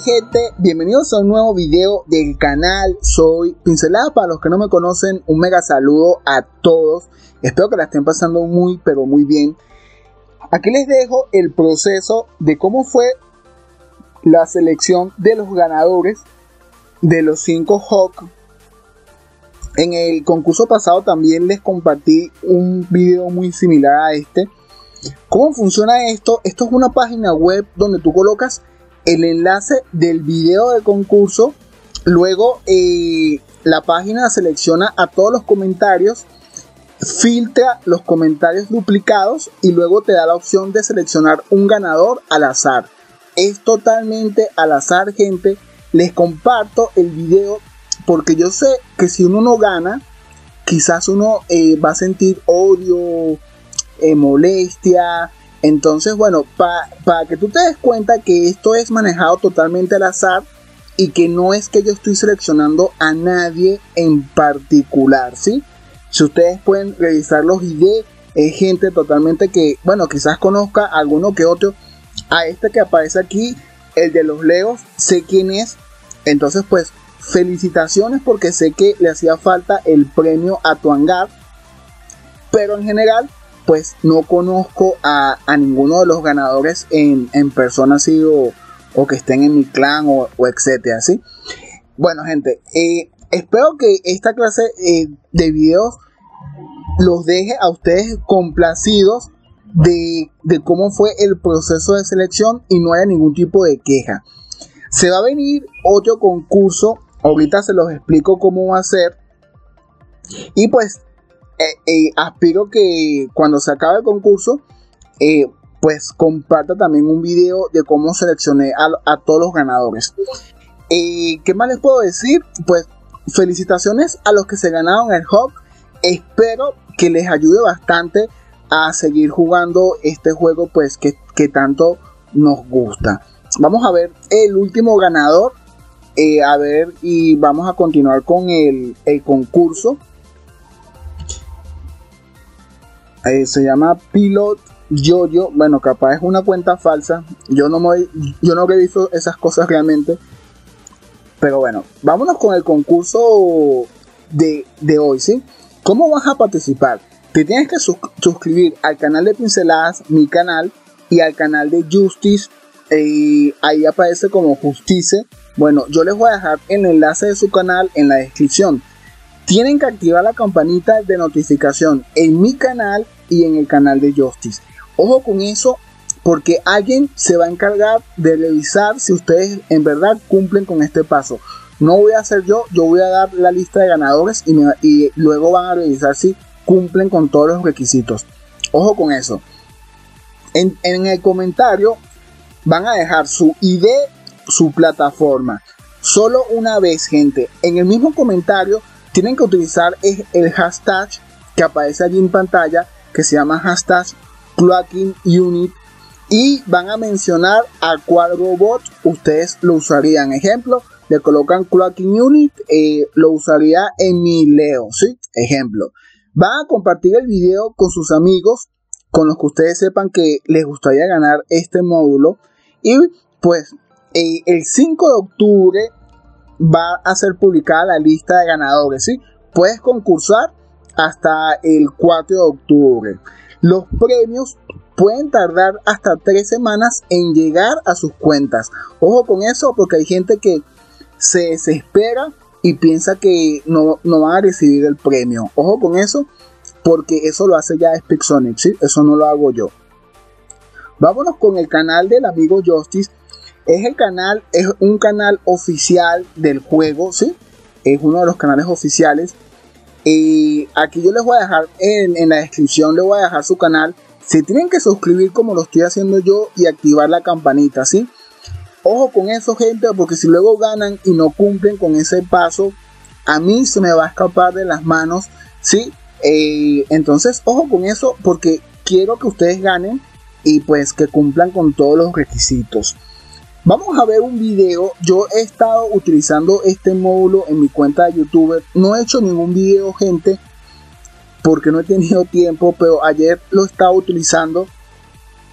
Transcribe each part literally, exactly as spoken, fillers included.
gente, bienvenidos a un nuevo video del canal Soy Pincelada. Para los que no me conocen, un mega saludo a todos, espero que la estén pasando muy pero muy bien. Aquí les dejo el proceso de cómo fue la selección de los ganadores de los cinco Hawk. En el concurso pasado también les compartí un video muy similar a este. ¿Cómo funciona esto? Esto es una página web donde tú colocas el enlace del video del concurso. Luego eh, la página selecciona a todos los comentarios, filtra los comentarios duplicados y luego te da la opción de seleccionar un ganador al azar. Es totalmente al azar, gente. Les comparto el video porque yo sé que si uno no gana, quizás uno eh, va a sentir odio, eh, molestia. Entonces, bueno, para pa que tú te des cuenta que esto es manejado totalmente al azar y que no es que yo estoy seleccionando a nadie en particular, ¿sí? Si ustedes pueden revisar los I D, es gente totalmente que, bueno, quizás conozca a alguno que otro. A este que aparece aquí, el de los Leos, sé quién es. Entonces, pues, felicitaciones porque sé que le hacía falta el premio a tu hangar. Pero en general, pues no conozco a, a ninguno de los ganadores en, en persona, así, o, o que estén en mi clan o, o etcétera, ¿sí? Bueno, gente, eh, espero que esta clase eh, de videos los deje a ustedes complacidos de, de cómo fue el proceso de selección y no haya ningún tipo de queja. Se va a venir otro concurso, ahorita se los explico cómo va a ser. Y pues Eh, eh, aspiro que cuando se acabe el concurso eh, pues comparta también un video de cómo seleccioné a, a todos los ganadores. eh, ¿Qué más les puedo decir? Pues felicitaciones a los que se ganaron el Hawk. Espero que les ayude bastante a seguir jugando este juego, pues que, que tanto nos gusta. Vamos a ver el último ganador, eh, a ver, y vamos a continuar con el, el concurso. Eh, se llama Pilot Yoyo. Bueno, capaz es una cuenta falsa. Yo no me, yo no reviso esas cosas realmente. Pero bueno, vámonos con el concurso de, de hoy, ¿sí? ¿Cómo vas a participar? Te tienes que sus, suscribir al canal de Pinceladas, mi canal, y al canal de Justice. Eh, ahí aparece como Justice. Bueno, yo les voy a dejar el enlace de su canal en la descripción. Tienen que activar la campanita de notificación en mi canal y en el canal de Justice. Ojo con eso, porque alguien se va a encargar de revisar si ustedes en verdad cumplen con este paso. No voy a hacer yo, yo voy a dar la lista de ganadores y, me, y luego van a revisar si cumplen con todos los requisitos. Ojo con eso. En, en el comentario van a dejar su I D, su plataforma. Solo una vez, gente. En el mismo comentario tienen que utilizar el hashtag que aparece allí en pantalla, que se llama hashtag Cloaking Unit, y van a mencionar a cuál robot ustedes lo usarían. Ejemplo, le colocan Cloaking Unit, eh, lo usaría en mi Leo, ¿sí? Ejemplo. Van a compartir el video con sus amigos, con los que ustedes sepan que les gustaría ganar este módulo. Y pues eh, el cinco de octubre va a ser publicada la lista de ganadores, ¿sí? Puedes concursar hasta el cuatro de octubre. Los premios pueden tardar hasta tres semanas en llegar a sus cuentas. Ojo con eso, porque hay gente que se desespera y piensa que no, no van a recibir el premio. Ojo con eso, porque eso lo hace ya Pixonic, ¿sí? Eso no lo hago yo. Vámonos con el canal del amigo Justice. Es el canal, es un canal oficial del juego, ¿sí? Es uno de los canales oficiales. Y aquí yo les voy a dejar en, en la descripción, les voy a dejar su canal. Se tienen que suscribir como lo estoy haciendo yo y activar la campanita, ¿sí? Ojo con eso, gente, porque si luego ganan y no cumplen con ese paso, a mí se me va a escapar de las manos, ¿sí? Eh, entonces, ojo con eso, porque quiero que ustedes ganen y pues que cumplan con todos los requisitos. Vamos a ver un video. Yo he estado utilizando este módulo en mi cuenta de YouTube. No he hecho ningún video, gente, porque no he tenido tiempo, pero ayer lo estaba utilizando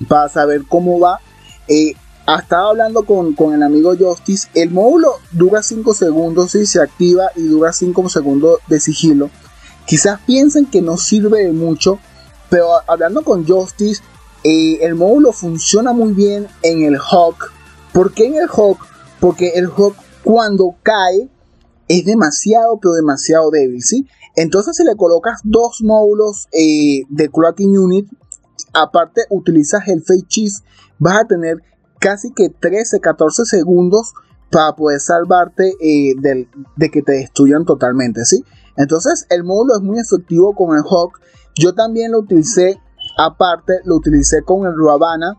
para saber cómo va. Eh, estaba hablando con, con el amigo Justice. El módulo dura cinco segundos y se activa, y dura cinco segundos de sigilo. Quizás piensen que no sirve de mucho, pero hablando con Justice, eh, el módulo funciona muy bien en el Hawk. ¿Por qué en el Hawk? Porque el Hawk, cuando cae, es demasiado, pero demasiado débil, ¿sí? Entonces, si le colocas dos módulos eh, de Cloaking Unit, aparte utilizas el Fake Cheese, vas a tener casi que trece, catorce segundos para poder salvarte eh, del, de que te destruyan totalmente, ¿sí? Entonces, el módulo es muy efectivo con el Hawk. Yo también lo utilicé, aparte, lo utilicé con el Ruabana.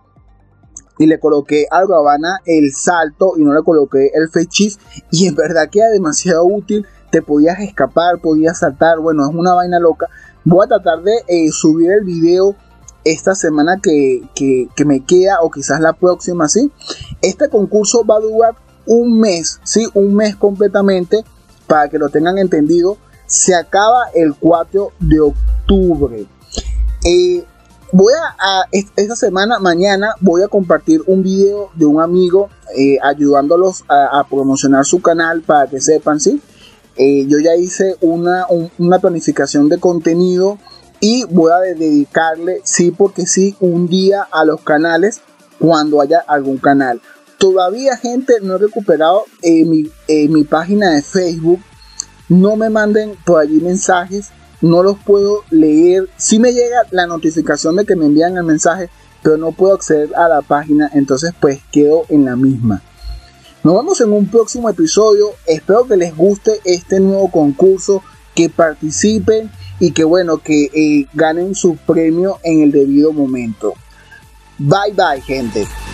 Y le coloqué al Habana el salto y no le coloqué el Fake Cheese. Y en verdad que era demasiado útil. Te podías escapar, podías saltar. Bueno, es una vaina loca. Voy a tratar de eh, subir el video esta semana que, que, que me queda. O quizás la próxima, ¿sí? Este concurso va a durar un mes. ¿Sí? Un mes completamente. Para que lo tengan entendido. Se acaba el cuatro de octubre. Eh... Voy a, a esta semana, mañana, voy a compartir un video de un amigo eh, ayudándolos a, a promocionar su canal, para que sepan, ¿sí? Eh, yo ya hice una, un, una planificación de contenido y voy a dedicarle, sí porque sí, un día a los canales cuando haya algún canal. Todavía, gente, no he recuperado eh, mi, eh, mi página de Facebook. No me manden por allí mensajes. No los puedo leer. Sí me llega la notificación de que me envían el mensaje, pero no puedo acceder a la página. Entonces pues quedo en la misma. Nos vemos en un próximo episodio. Espero que les guste este nuevo concurso, que participen y que bueno, que eh, ganen su premio en el debido momento. Bye bye, gente.